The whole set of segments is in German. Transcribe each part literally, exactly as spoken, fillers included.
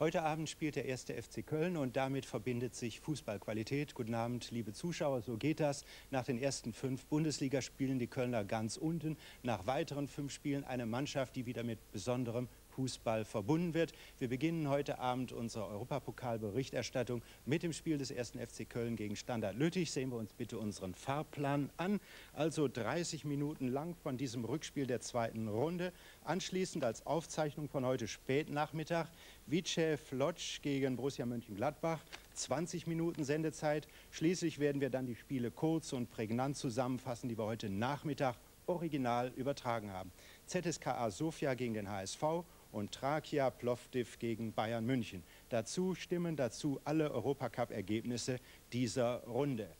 Heute Abend spielt der erster FC Köln und damit verbindet sich Fußballqualität. Guten Abend, liebe Zuschauer, so geht das. Nach den ersten fünf Bundesligaspielen die Kölner ganz unten. Nach weiteren fünf Spielen eine Mannschaft, die wieder mit besonderem Fußball verbunden wird. Wir beginnen heute Abend unsere Europapokalberichterstattung mit dem Spiel des ersten FC Köln gegen Standard Lüttich. Sehen wir uns bitte unseren Fahrplan an. Also dreißig Minuten lang von diesem Rückspiel der zweiten Runde. Anschließend als Aufzeichnung von heute Spätnachmittag Vitesse Lodz gegen Borussia Mönchengladbach. zwanzig Minuten Sendezeit. Schließlich werden wir dann die Spiele kurz und prägnant zusammenfassen, die wir heute Nachmittag original übertragen haben. Z S K A Sofia gegen den H S V und Trakia Plovdiv gegen Bayern München. Dazu stimmen dazu alle Europacup-Ergebnisse dieser Runde.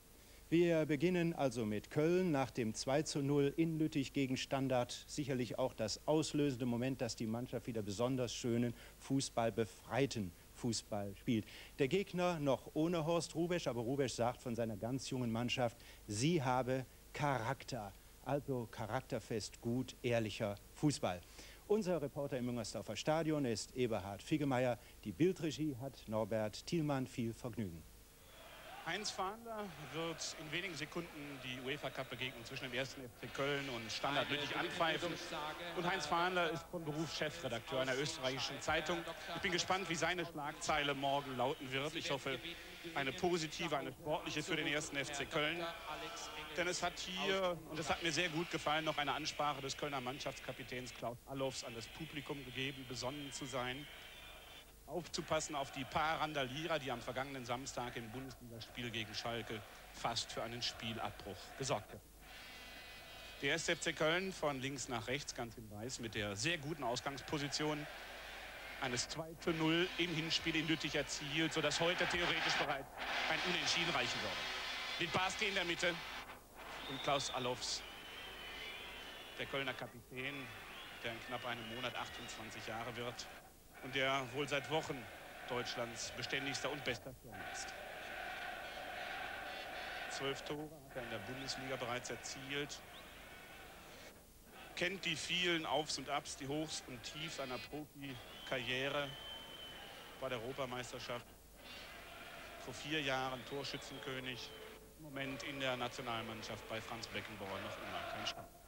Wir beginnen also mit Köln nach dem zwei zu null in Lüttich gegen Standard. Sicherlich auch das auslösende Moment, dass die Mannschaft wieder besonders schönen Fußball befreiten. Fußball spielt. Der Gegner noch ohne Horst Rubesch, aber Rubesch sagt von seiner ganz jungen Mannschaft, sie habe Charakter. Also charakterfest, gut, ehrlicher Fußball. Unser Reporter im Müngersdorfer Stadion ist Eberhard Figgemeier. Die Bildregie hat Norbert Thielmann. Viel Vergnügen. Heinz Fahnder wird in wenigen Sekunden die UEFA-Cup-Begegnung zwischen dem ersten FC Köln und Standard Lüttich anpfeifen. Und Heinz Fahnder ist von Beruf Chefredakteur einer österreichischen Zeitung. Ich bin gespannt, wie seine Schlagzeile morgen lauten wird. Ich hoffe, eine positive, eine sportliche für den ersten FC Köln. Denn es hat hier, und das hat mir sehr gut gefallen, noch eine Ansprache des Kölner Mannschaftskapitäns Klaus Allofs an das Publikum gegeben, besonnen zu sein. Aufzupassen auf die paar Randalierer, die am vergangenen Samstag im Bundesligaspiel gegen Schalke fast für einen Spielabbruch gesorgt haben. Der erste FC Köln von links nach rechts, ganz in weiß, mit der sehr guten Ausgangsposition eines zwei zu null im Hinspiel in Lüttich erzielt, sodass heute theoretisch bereits ein Unentschieden reichen würde. Mit Barste in der Mitte und Klaus Allofs, der Kölner Kapitän, der in knapp einem Monat achtundzwanzig Jahre wird. Und der wohl seit Wochen Deutschlands beständigster und bester Stürmer ist. Zwölf Tore hat er in der Bundesliga bereits erzielt. Kennt die vielen Aufs und Abs, die Hochs und Tiefs einer Profikarriere. Bei der Europameisterschaft vor vier Jahren Torschützenkönig. Im Moment in der Nationalmannschaft bei Franz Beckenbauer noch immer kein Start.